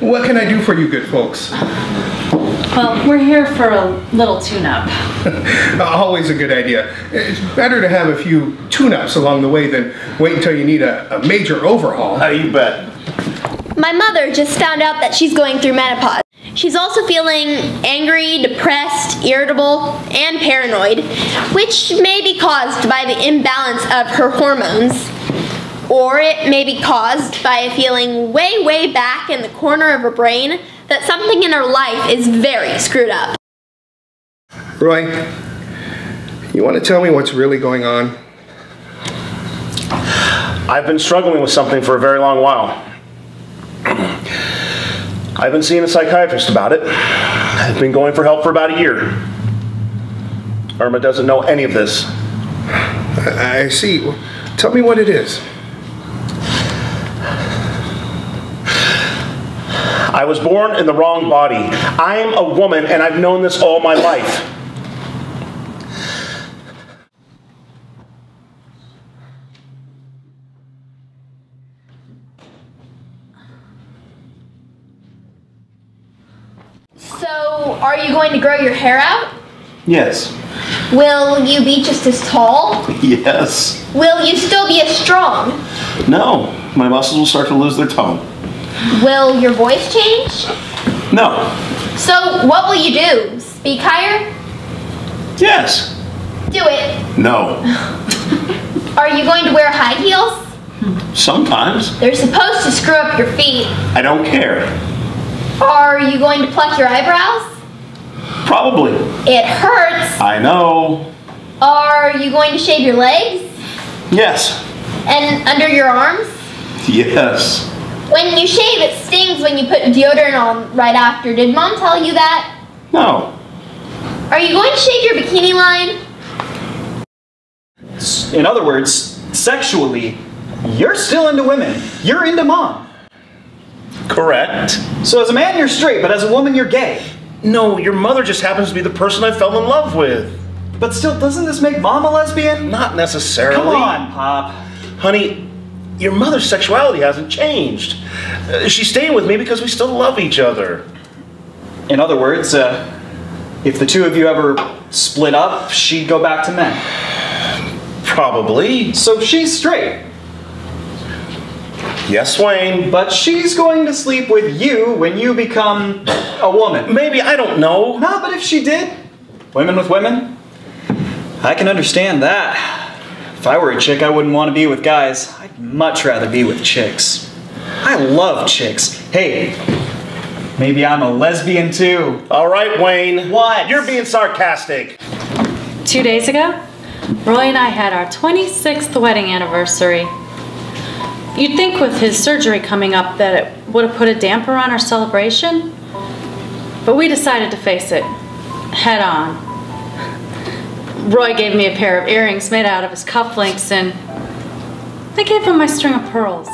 What can I do for you good folks? Well, we're here for a little tune-up. Always a good idea. It's better to have a few tune-ups along the way than wait until you need a major overhaul. Oh, you bet. My mother just found out that she's going through menopause. She's also feeling angry, depressed, irritable, and paranoid, which may be caused by the imbalance of her hormones. Or it may be caused by a feeling way, way back in the corner of her brain that something in her life is very screwed up. Roy, you want to tell me what's really going on? I've been struggling with something for a very long while. I've been seeing a psychiatrist about it. I've been going for help for about a year. Irma doesn't know any of this. I see. Well, tell me what it is. I was born in the wrong body. I am a woman, and I've known this all my life. So, are you going to grow your hair out? Yes. Will you be just as tall? Yes. Will you still be as strong? No. My muscles will start to lose their tone. Will your voice change? No. So, what will you do? Speak higher? Yes. Do it. No. Are you going to wear high heels? Sometimes. They're supposed to screw up your feet. I don't care. Are you going to pluck your eyebrows? Probably. It hurts. I know. Are you going to shave your legs? Yes. And under your arms? Yes. When you shave, it stings when you put deodorant on right after. Did Mom tell you that? No. Are you going to shave your bikini line? In other words, sexually, you're still into women. You're into Mom. Correct. So as a man, you're straight, but as a woman, you're gay. No, your mother just happens to be the person I fell in love with. But still, doesn't this make Mom a lesbian? Not necessarily. Come on, Pop. Honey, your mother's sexuality hasn't changed. She's staying with me because we still love each other. In other words, if the two of you ever split up, she'd go back to men. Probably. So she's straight. Yes, Wayne. But she's going to sleep with you when you become a woman. Maybe, I don't know. No, but if she did, women with women, I can understand that. If I were a chick, I wouldn't want to be with guys. I'd much rather be with chicks. I love chicks. Hey, maybe I'm a lesbian too. All right, Wayne. What? You're being sarcastic. 2 days ago, Roy and I had our 26th wedding anniversary. You'd think with his surgery coming up that it would have put a damper on our celebration, but we decided to face it head on. Roy gave me a pair of earrings made out of his cufflinks, and I gave him my string of pearls.